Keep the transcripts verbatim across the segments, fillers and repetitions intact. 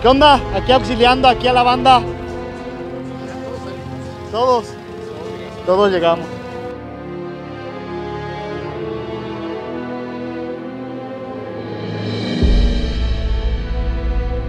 ¿Qué onda? Aquí auxiliando, aquí a la banda. Todos, todos llegamos.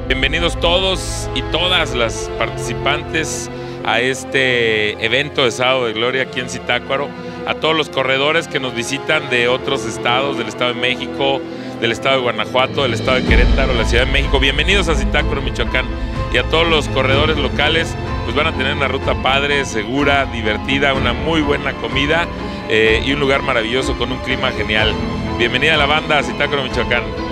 Bienvenidos todos y todas las participantes a este evento de Sábado de Gloria aquí en Zitácuaro, a todos los corredores que nos visitan de otros estados, del Estado de México, del Estado de Guanajuato, del Estado de Querétaro, la Ciudad de México. Bienvenidos a Zitácuaro, Michoacán, y a todos los corredores locales, pues van a tener una ruta padre, segura, divertida, una muy buena comida eh, y un lugar maravilloso con un clima genial. Bienvenida a la banda a Zitácuaro, Michoacán.